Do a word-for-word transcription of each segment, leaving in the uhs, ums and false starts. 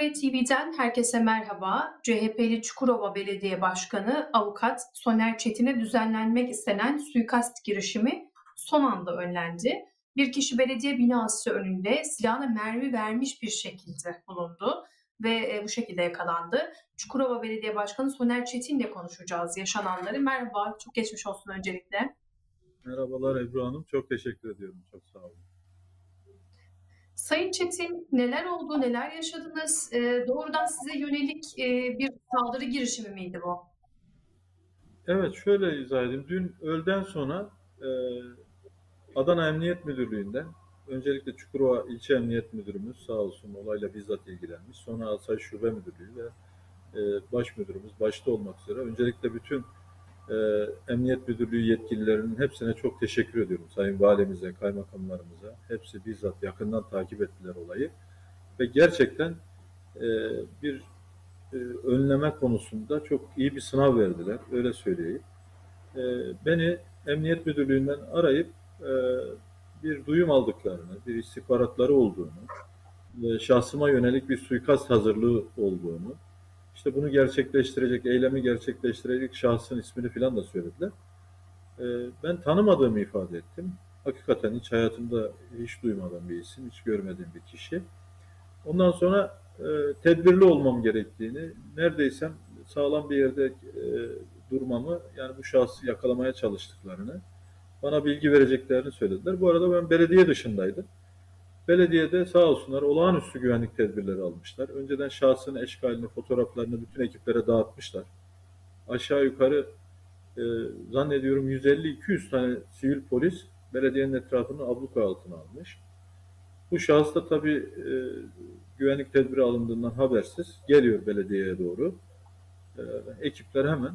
Cumhuriyet T V'den herkese merhaba. C H P'li Çukurova Belediye Başkanı Avukat Soner Çetin'e düzenlenmek istenen suikast girişimi son anda önlendi. Bir kişi belediye binası önünde silahla mermi vermiş bir şekilde bulundu ve bu şekilde yakalandı. Çukurova Belediye Başkanı Soner Çetin'le konuşacağız yaşananları. Merhaba, çok geçmiş olsun öncelikle. Merhabalar Ebru Hanım, çok teşekkür ediyorum, çok sağ olun. Sayın Çetin, neler oldu, neler yaşadınız? E, doğrudan size yönelik e, bir saldırı girişimi miydi bu? Evet, şöyle izah edeyim. Dün öğleden sonra e, Adana Emniyet Müdürlüğü'nden, öncelikle Çukurova İlçe Emniyet Müdürümüz sağ olsun olayla bizzat ilgilenmiş. Sonra Asayiş Şube Müdürlüğü ve e, Baş Müdürümüz başta olmak üzere. Öncelikle bütün e, Emniyet Müdürlüğü yetkililerinin hepsine çok teşekkür ediyorum. Sayın Valimize, kaymakamlarımıza. Hepsi bizzat yakından takip ettiler olayı. Ve gerçekten e, bir e, önleme konusunda çok iyi bir sınav verdiler. Öyle söyleyeyim. E, beni Emniyet Müdürlüğü'nden arayıp e, bir duyum aldıklarını, bir istihbaratları olduğunu, e, şahsıma yönelik bir suikast hazırlığı olduğunu, işte bunu gerçekleştirecek, eylemi gerçekleştirecek şahsın ismini falan da söylediler. E, ben tanımadığımı ifade ettim. Hakikaten hiç hayatımda hiç duymadan bir isim, hiç görmediğim bir kişi. Ondan sonra e, tedbirli olmam gerektiğini, neredeysem sağlam bir yerde e, durmamı, yani bu şahsı yakalamaya çalıştıklarını, bana bilgi vereceklerini söylediler. Bu arada ben belediye dışındaydım. Belediyede sağ olsunlar olağanüstü güvenlik tedbirleri almışlar. Önceden şahsın eşkalini, fotoğraflarını bütün ekiplere dağıtmışlar. Aşağı yukarı e, zannediyorum yüz elli iki yüz tane sivil polis belediyenin etrafını abluka altına almış. Bu şahıs da tabii e, güvenlik tedbiri alındığından habersiz geliyor belediyeye doğru. E, ekipler hemen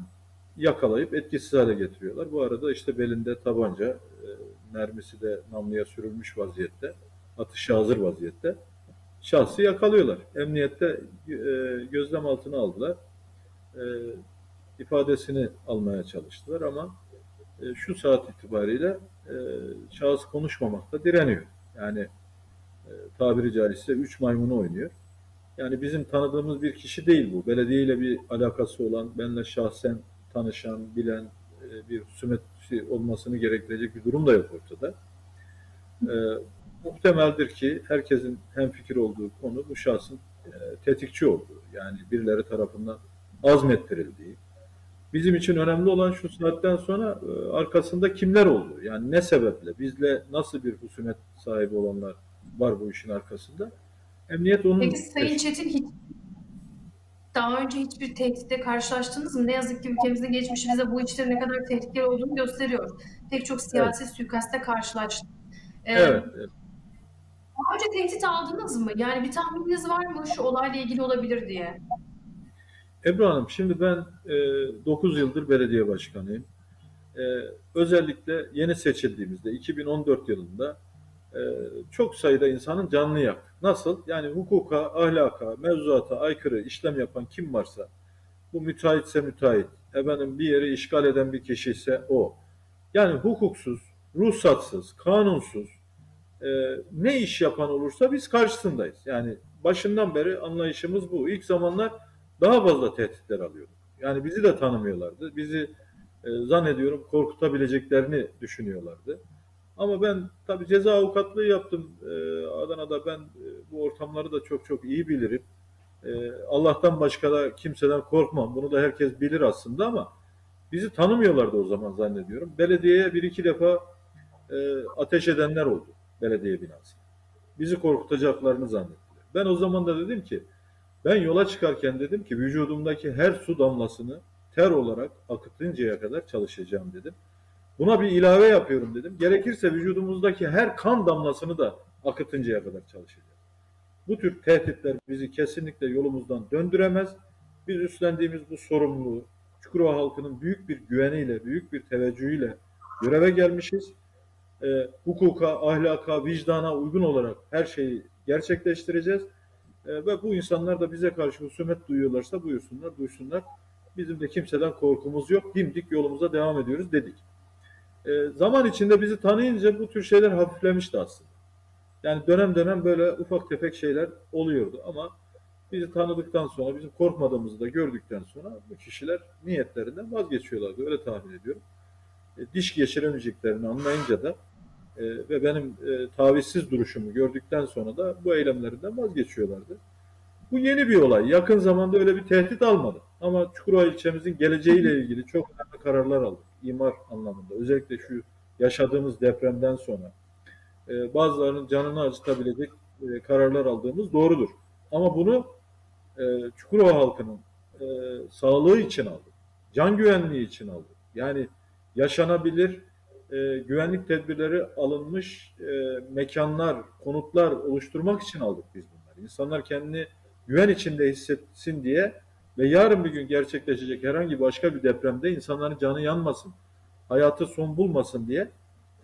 yakalayıp etkisiz hale getiriyorlar. Bu arada işte belinde tabanca, e, mermisi de namluya sürülmüş vaziyette, atışa hazır vaziyette. Şahsı yakalıyorlar. Emniyette e, gözlem altına aldılar. E, ifadesini almaya çalıştılar ama e, şu saat itibariyle e, şahıs konuşmamakta direniyor. Yani e, tabiri caizse üç maymunu oynuyor. Yani bizim tanıdığımız bir kişi değil bu. Belediyeyle bir alakası olan, benimle şahsen tanışan, bilen e, bir husumet olmasını gerektirecek bir durum da yok ortada. E, muhtemeldir ki herkesin hemfikir olduğu konu bu şahsın e, tetikçi olduğu, yani birileri tarafından azmettirildiği. Bizim için önemli olan şu saatten sonra e, arkasında kimler oldu? Yani ne sebeple, bizle nasıl bir husumet sahibi olanlar var bu işin arkasında? Emniyet onun... Peki Sayın Çetin, hiç daha önce hiçbir tehditle karşılaştınız mı? Ne yazık ki ülkemizin geçmişi bize bu işlerin ne kadar tehlikeli olduğunu gösteriyor. Pek çok siyasi evet. suikasta karşılaştık. Ee, evet, evet. Daha önce tehdit aldınız mı? Yani bir tahmininiz var mı şu olayla ilgili olabilir diye? Ebru Hanım, şimdi ben e, dokuz yıldır belediye başkanıyım. E, özellikle yeni seçildiğimizde iki bin on dört yılında e, çok sayıda insanın canını yak. Nasıl? Yani hukuka, ahlaka, mevzuata aykırı işlem yapan kim varsa, bu müteahhitse müteahhit, efendim bir yeri işgal eden bir kişi ise o. Yani hukuksuz, ruhsatsız, kanunsuz e, ne iş yapan olursa biz karşısındayız. Yani başından beri anlayışımız bu. İlk zamanlar daha fazla tehditler alıyorduk. Yani bizi de tanımıyorlardı. Bizi e, zannediyorum korkutabileceklerini düşünüyorlardı. Ama ben tabii ceza avukatlığı yaptım ee, Adana'da. Ben e, bu ortamları da çok çok iyi bilirim. Ee, Allah'tan başka da kimseden korkmam. Bunu da herkes bilir aslında ama bizi tanımıyorlardı o zaman zannediyorum. Belediyeye bir iki defa e, ateş edenler oldu, belediye binası. Bizi korkutacaklarını zannettiler. Ben o zaman da dedim ki, ben yola çıkarken dedim ki vücudumdaki her su damlasını ter olarak akıtıncaya kadar çalışacağım dedim. Buna bir ilave yapıyorum dedim. Gerekirse vücudumuzdaki her kan damlasını da akıtıncaya kadar çalışacağız. Bu tür tehditler bizi kesinlikle yolumuzdan döndüremez. Biz üstlendiğimiz bu sorumluluğu Çukurova halkının büyük bir güveniyle, büyük bir teveccühüyle göreve gelmişiz. E, hukuka, ahlaka, vicdana uygun olarak her şeyi gerçekleştireceğiz. E, ve bu insanlar da bize karşı husumet duyuyorlarsa buyursunlar, duysunlar. Bizim de kimseden korkumuz yok. Dimdik yolumuza devam ediyoruz dedik. E, zaman içinde bizi tanıyınca bu tür şeyler hafiflemişti aslında. Yani dönem dönem böyle ufak tefek şeyler oluyordu ama Bizi tanıdıktan sonra, bizim korkmadığımızı da gördükten sonra bu kişiler niyetlerinden vazgeçiyorlar. Öyle tahmin ediyorum. E, diş geçiremeyeceklerini anlayınca da e, ve benim e, tavizsiz duruşumu gördükten sonra da bu eylemlerinden vazgeçiyorlardı. Bu yeni bir olay. Yakın zamanda öyle bir tehdit almadı. Ama Çukurova ilçemizin geleceğiyle ilgili çok önemli kararlar aldık. İmar anlamında. Özellikle şu yaşadığımız depremden sonra e, bazılarının canını acıtabilecek e, kararlar aldığımız doğrudur. Ama bunu e, Çukurova halkının e, sağlığı için aldık. Can güvenliği için aldık. Yani yaşanabilir e, güvenlik tedbirleri alınmış e, mekanlar, konutlar oluşturmak için aldık biz bunları. İnsanlar kendini güven içinde hissetsin diye ve yarın bir gün gerçekleşecek herhangi başka bir depremde insanların canı yanmasın, hayatı son bulmasın diye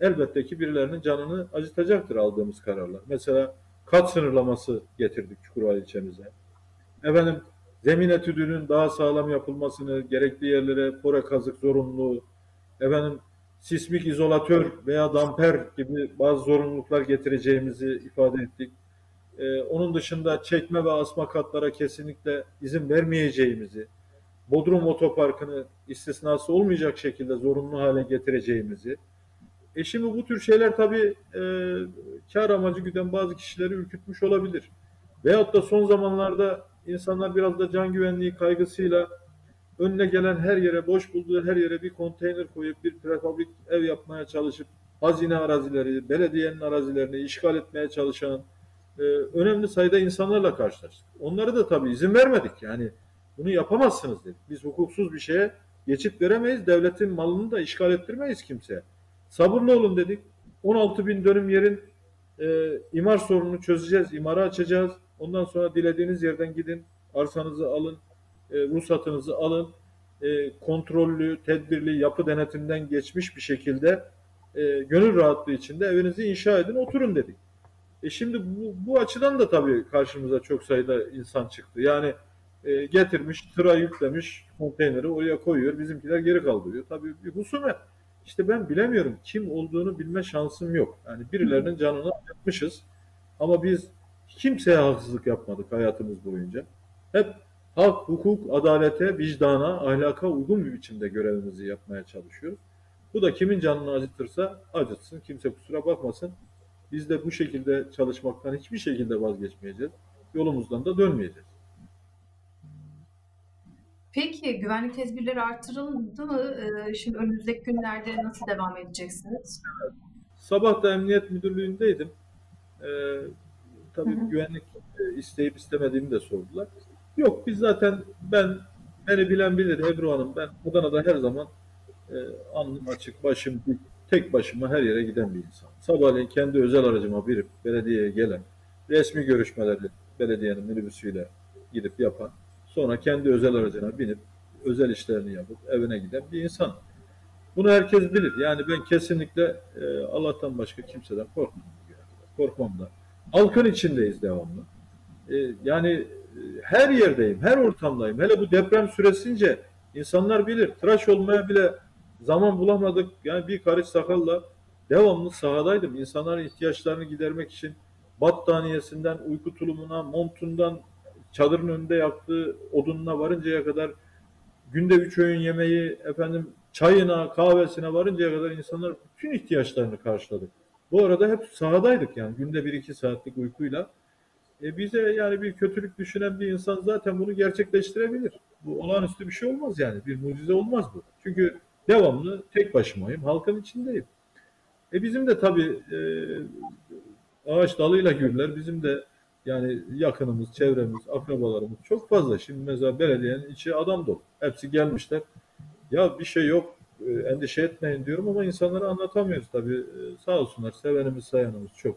elbette ki birilerinin canını acıtacaktır aldığımız kararlar. Mesela kat sınırlaması getirdik Çukurova ilçemize. Efendim zemin etüdünün daha sağlam yapılmasını, gerekli yerlere fora kazık zorunluluğu, efendim sismik izolatör veya damper gibi bazı zorunluluklar getireceğimizi ifade ettik. Ee, onun dışında çekme ve asma katlara kesinlikle izin vermeyeceğimizi, Bodrum otoparkını istisnası olmayacak şekilde zorunlu hale getireceğimizi. E şimdi bu tür şeyler tabii e, kar amacı güden bazı kişileri ürkütmüş olabilir. Veyahut da son zamanlarda insanlar biraz da can güvenliği kaygısıyla önüne gelen her yere, boş bulduğu her yere bir konteyner koyup bir prefabrik ev yapmaya çalışıp hazine arazileri, belediyenin arazilerini işgal etmeye çalışan e, önemli sayıda insanlarla karşılaştık. Onlara da tabii izin vermedik. Yani bunu yapamazsınız dedik. Biz hukuksuz bir şeye geçit veremeyiz. Devletin malını da işgal ettirmeyiz kimseye. Sabırlı olun dedik. on altı bin dönüm yerin e, imar sorununu çözeceğiz. İmara açacağız. Ondan sonra dilediğiniz yerden gidin. Arsanızı alın. E, ruhsatınızı alın. E, kontrollü, tedbirli, yapı denetimden geçmiş bir şekilde e, gönül rahatlığı içinde evinizi inşa edin, oturun dedik. E şimdi bu, bu açıdan da tabii karşımıza çok sayıda insan çıktı. Yani e, getirmiş, tıra yüklemiş konteyneri oraya koyuyor. Bizimkiler geri kaldırıyor. Tabii bir husumet. İşte ben bilemiyorum. Kim olduğunu bilme şansım yok. Yani birilerinin canını acıtmışız. Ama biz kimseye haksızlık yapmadık hayatımız boyunca. Hep hak, hukuk, adalete, vicdana, ahlaka uygun bir biçimde görevimizi yapmaya çalışıyoruz. Bu da kimin canını acıtırsa acıtsın. Kimse kusura bakmasın. Biz de bu şekilde çalışmaktan hiçbir şekilde vazgeçmeyeceğiz. Yolumuzdan da dönmeyeceğiz. Peki güvenlik tedbirleri artırıldı mı? Ee, şimdi önümüzdeki günlerde nasıl devam edeceksiniz? Evet. Sabah da Emniyet Müdürlüğü'ndeydim. Ee, tabii Hı-hı. güvenlik isteyip istemediğimi de sordular. Yok biz zaten ben, beni bilen bilir Ebru Hanım, ben Adana'da her zaman e, alnım açık, başım dik, tek başıma her yere giden bir insan. Sabahleyin kendi özel aracıma binip belediyeye gelen, resmi görüşmeleri belediyenin minibüsüyle gidip yapan, sonra kendi özel aracına binip özel işlerini yapıp evine giden bir insan. Bunu herkes bilir. Yani ben kesinlikle e, Allah'tan başka kimseden korkmam. Korkmam da. Halkın içindeyiz devamlı. E, yani e, her yerdeyim, her ortamdayım. Hele bu deprem süresince insanlar bilir. Tıraş olmaya bile zaman bulamadık. Yani bir karış sakalla devamlı sahadaydım. İnsanların ihtiyaçlarını gidermek için battaniyesinden, uyku tulumuna, montundan, çadırın önünde yaktığı odununa varıncaya kadar, günde üç öğün yemeği, efendim çayına, kahvesine varıncaya kadar insanlar bütün ihtiyaçlarını karşıladı. Bu arada hep sahadaydık yani günde bir iki saatlik uykuyla. E bize yani bir kötülük düşünen bir insan zaten bunu gerçekleştirebilir. Bu olağanüstü bir şey olmaz yani. Bir mucize olmaz bu. Çünkü devamlı tek başımayım, halkın içindeyim. E bizim de tabii e, ağaç dalıyla güller, bizim de yani yakınımız, çevremiz, akrabalarımız çok fazla. Şimdi mesela belediyenin içi adam dolu. Hepsi gelmişler. Ya bir şey yok, endişe etmeyin diyorum ama insanlara anlatamıyoruz tabii. Sağ olsunlar, sevenimiz, sayanımız çok.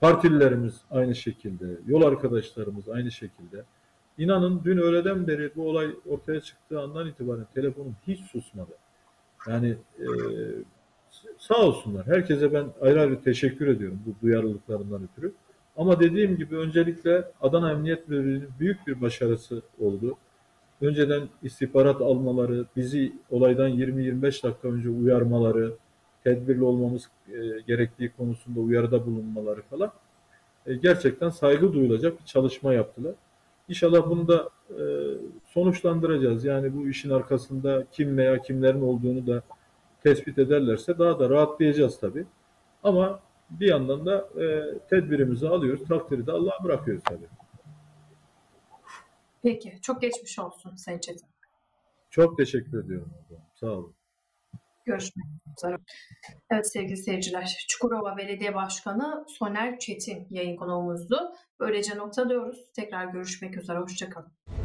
Partililerimiz aynı şekilde, yol arkadaşlarımız aynı şekilde. İnanın dün öğleden beri bu olay ortaya çıktığı andan itibaren telefonum hiç susmadı. Yani e, sağ olsunlar. Herkese ben ayrı ayrı teşekkür ediyorum bu duyarlılıklarından ötürü. Ama dediğim gibi öncelikle Adana Emniyet Müdürlüğü'nün büyük bir başarısı oldu. Önceden istihbarat almaları, bizi olaydan yirmi yirmi beş dakika önce uyarmaları, tedbirli olmamız gerektiği konusunda uyarıda bulunmaları falan gerçekten saygı duyulacak bir çalışma yaptılar. İnşallah bunu da e, sonuçlandıracağız. Yani bu işin arkasında kim veya kimlerin olduğunu da tespit ederlerse daha da rahatlayacağız tabii. Ama bir yandan da e, tedbirimizi alıyoruz, takdiri de Allah'a bırakıyoruz tabii. Peki, çok geçmiş olsun Sayın Çetin. Çok teşekkür ediyorum. Sağ olun. Görüşmek üzere. Evet sevgili seyirciler, Çukurova Belediye Başkanı Soner Çetin yayın konuğumuzdu. Böylece noktalıyoruz. Tekrar görüşmek üzere. Hoşça kalın.